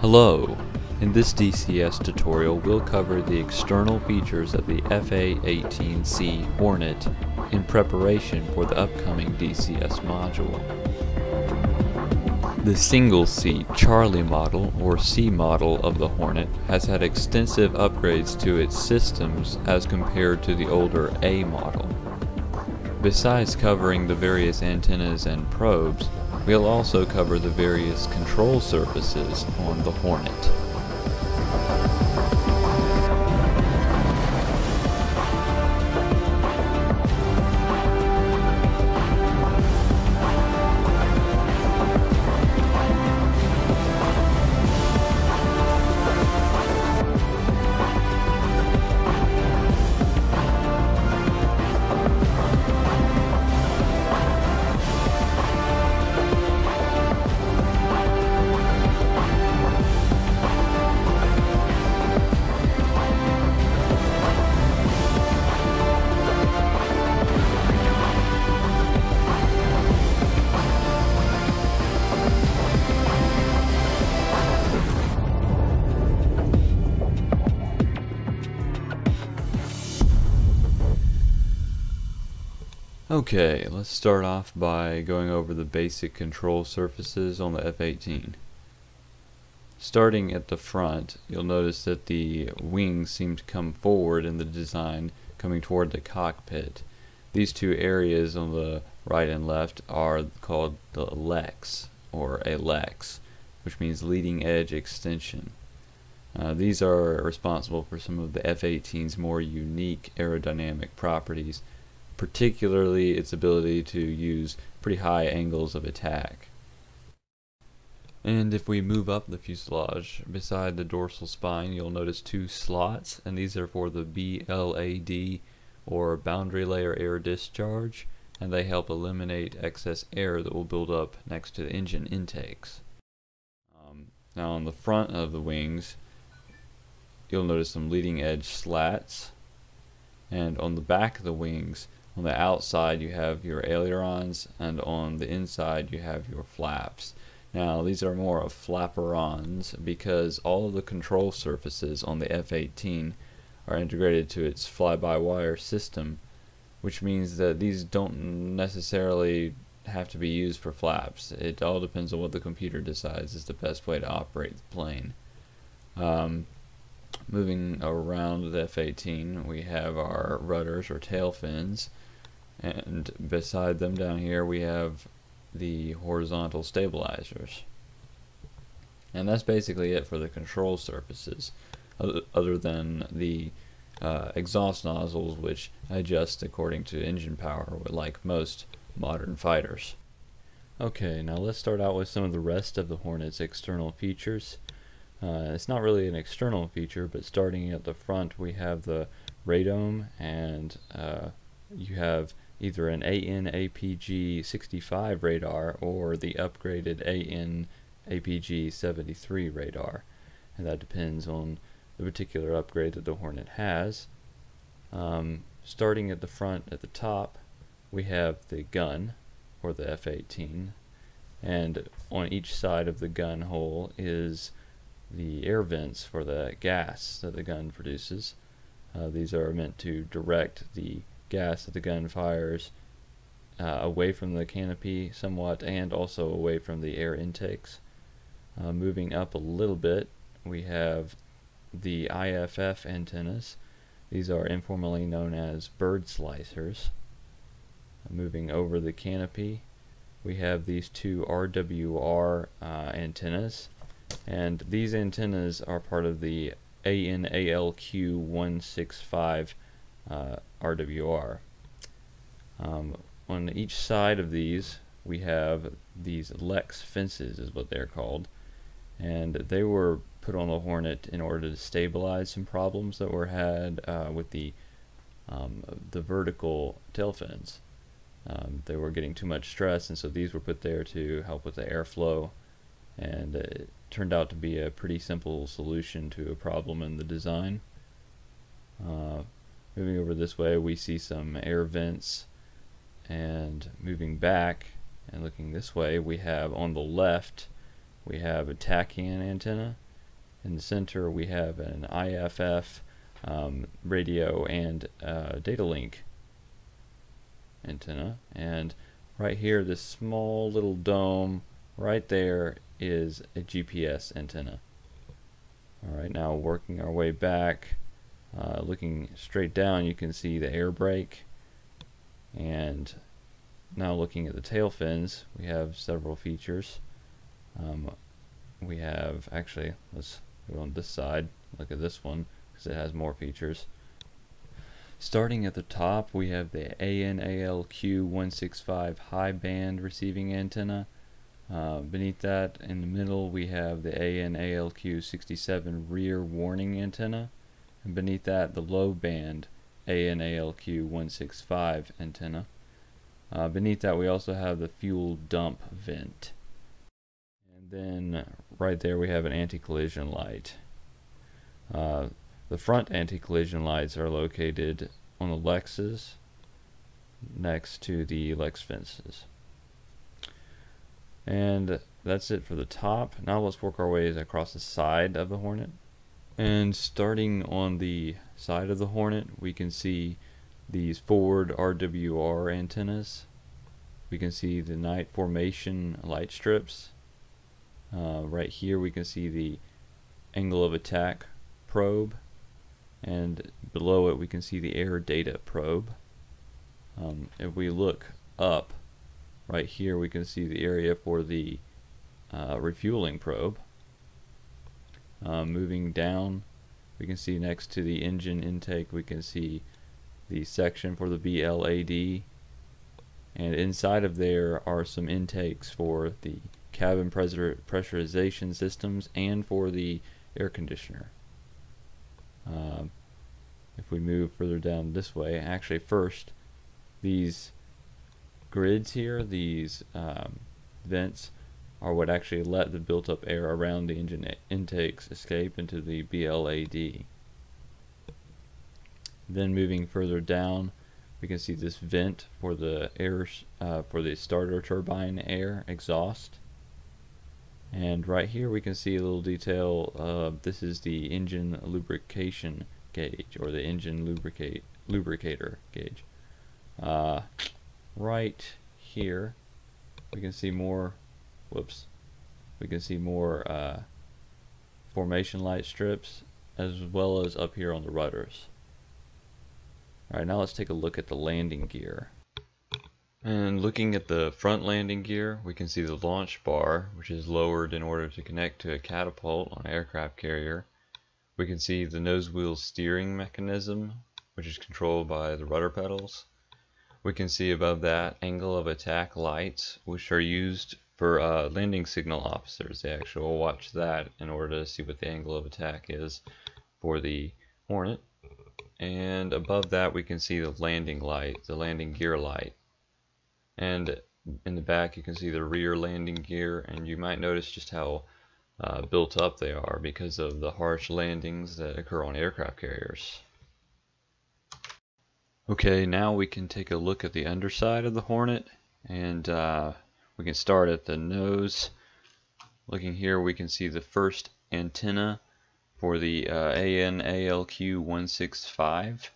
Hello! In this DCS tutorial we'll cover the external features of the F/A-18C Hornet in preparation for the upcoming DCS module. The single seat Charlie model or C model of the Hornet has had extensive upgrades to its systems as compared to the older A model. Besides covering the various antennas and probes, we'll also cover the various control surfaces on the Hornet. Okay, let's start off by going over the basic control surfaces on the F/A-18. Starting at the front, you'll notice that the wings seem to come forward in the design, coming toward the cockpit. These two areas on the right and left are called the LEX, or ALEX, which means leading edge extension. These are responsible for some of the F/A-18's more unique aerodynamic properties, particularly its ability to use pretty high angles of attack. And if we move up the fuselage, beside the dorsal spine you'll notice two slots, and these are for the BLAD, or boundary layer air discharge, and they help eliminate excess air that will build up next to the engine intakes. Now on the front of the wings you'll notice some leading edge slats, and on the back of the wings, on the outside you have your ailerons, and on the inside you have your flaps. Now these are more of flapperons because all of the control surfaces on the F/A-18 are integrated to its fly-by-wire system, which means that these don't necessarily have to be used for flaps. It all depends on what the computer decides is the best way to operate the plane. Moving around the F/A-18, we have our rudders or tail fins, and beside them down here we have the horizontal stabilizers. And that's basically it for the control surfaces, other than the exhaust nozzles, which adjust according to engine power, like most modern fighters. Okay, now let's start out with some of the rest of the Hornet's external features. It's not really an external feature, but starting at the front we have the radome, and you have either an AN/APG-65 radar or the upgraded AN/APG-73 radar, and that depends on the particular upgrade that the Hornet has. Starting at the front at the top we have the gun, or the F/A-18, and on each side of the gun hole is the air vents for the gas that the gun produces. These are meant to direct the gas that the gun fires away from the canopy somewhat, and also away from the air intakes. Moving up a little bit we have the IFF antennas. These are informally known as bird slicers. Moving over the canopy we have these two RWR antennas, and these antennas are part of the AN/ALQ-165 RWR. On each side of these we have these LEX fences, is what they're called, and they were put on the Hornet in order to stabilize some problems that were had with the vertical tail fins. They were getting too much stress, and so these were put there to help with the airflow, and it turned out to be a pretty simple solution to a problem in the design. Moving over this way we see some air vents, and moving back and looking this way we have on the left we have a TACAN antenna, In the center we have an IFF radio and data link antenna, and right here, this small little dome right there is a GPS antenna. Alright, now working our way back, looking straight down, you can see the air brake, and now looking at the tail fins, we have several features. We have, actually, let's go on this side, look at this one, because it has more features. Starting at the top, we have the AN/ALQ-165 high band receiving antenna. Beneath that, in the middle, we have the AN/ALQ-67 rear warning antenna. And beneath that, the low band AN/ALQ-165 antenna. Beneath that, we also have the fuel dump vent. And then right there, we have an anti-collision light. The front anti-collision lights are located on the LEXs next to the LEX fences. And that's it for the top. Now let's work our ways across the side of the Hornet. And starting on the side of the Hornet, we can see these forward RWR antennas. We can see the night formation light strips. Right here we can see the angle of attack probe, and below it we can see the air data probe. If we look up right here, we can see the area for the refueling probe. Moving down, we can see next to the engine intake we can see the section for the BLAD, and inside of there are some intakes for the cabin pressurization systems and for the air conditioner. If we move further down this way, actually first, these grids here, these vents, are what actually let the built-up air around the engine intakes escape into the BLAD. Then moving further down, we can see this vent for the air for the starter turbine air exhaust. And right here we can see a little detail. This is the engine lubrication gauge, or the engine lubricator gauge. Right here we can see more, we can see more formation light strips, as well as up here on the rudders. Alright, now let's take a look at the landing gear. And looking at the front landing gear, we can see the launch bar, which is lowered in order to connect to a catapult on an aircraft carrier. We can see the nose wheel steering mechanism, which is controlled by the rudder pedals. We can see above that angle of attack lights, which are used for landing signal officers. They actually will watch that in order to see what the angle of attack is for the Hornet. And above that we can see the landing light, the landing gear light. And in the back you can see the rear landing gear, and you might notice just how built up they are because of the harsh landings that occur on aircraft carriers. Okay, now we can take a look at the underside of the Hornet, and we can start at the nose. Looking here we can see the first antenna for the AN/ALQ-165.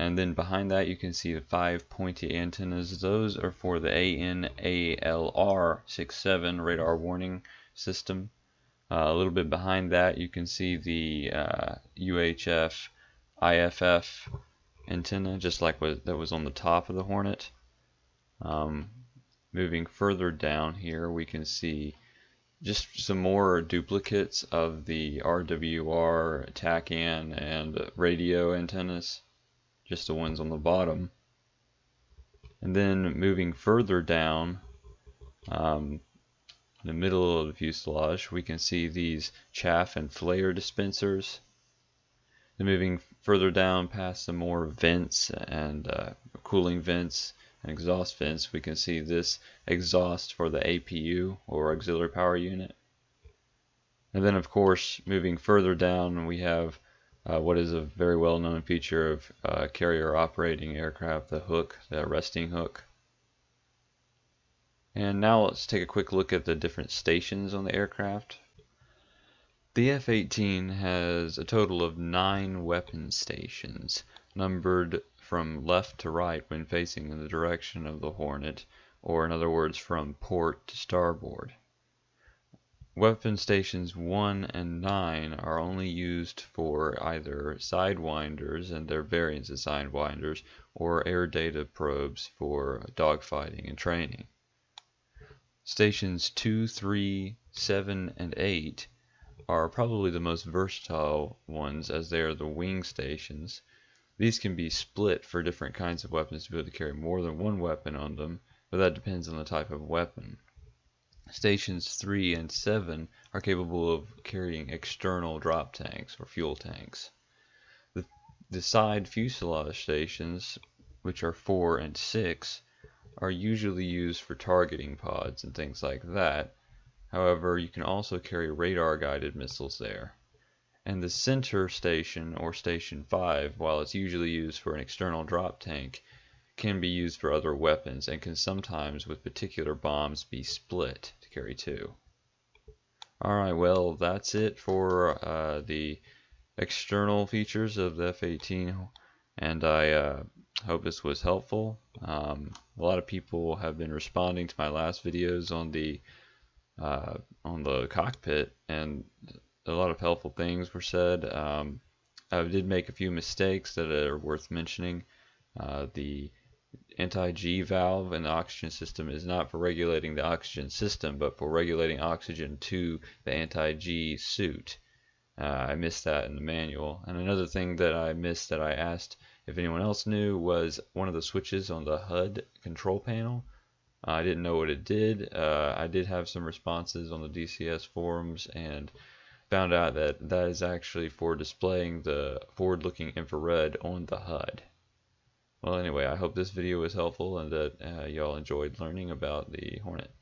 And then behind that you can see the 5 pointy antennas. Those are for the AN/ALR-67 radar warning system. A little bit behind that you can see the UHF, IFF antenna, just like that was on the top of the Hornet. Moving further down here we can see just some more duplicates of the RWR, TACAN, and radio antennas. Just the ones on the bottom. And then moving further down, in the middle of the fuselage, we can see these chaff and flare dispensers. Then moving further down past some more vents and cooling vents and exhaust vents, we can see this exhaust for the APU, or auxiliary power unit. And then of course, moving further down, we have what is a very well-known feature of carrier operating aircraft, the hook, the resting hook. And now let's take a quick look at the different stations on the aircraft. The F-18 has a total of 9 weapon stations, numbered from left to right when facing in the direction of the Hornet, or in other words from port to starboard. Weapon stations 1 and 9 are only used for either sidewinders and their variants of sidewinders, or air data probes for dogfighting and training. Stations 2, 3, 7, and 8 are probably the most versatile ones, as they are the wing stations. These can be split for different kinds of weapons to be able to carry more than one weapon on them, but that depends on the type of weapon. Stations 3 and 7 are capable of carrying external drop tanks or fuel tanks. The side fuselage stations, which are 4 and 6, are usually used for targeting pods and things like that. However, you can also carry radar-guided missiles there. And the center station, or station 5, while it's usually used for an external drop tank, can be used for other weapons and can sometimes, with particular bombs, be split to carry 2. Alright, well, that's it for the external features of the F-18, and I hope this was helpful. A lot of people have been responding to my last videos on the cockpit, and a lot of helpful things were said. I did make a few mistakes that are worth mentioning. The anti-G valve in the oxygen system is not for regulating the oxygen system, but for regulating oxygen to the anti-G suit. I missed that in the manual. And another thing that I missed that I asked if anyone else knew was one of the switches on the HUD control panel. I didn't know what it did. I did have some responses on the DCS forums and found out that that is actually for displaying the forward-looking infrared on the HUD. Well, anyway, I hope this video was helpful and that y'all enjoyed learning about the Hornet.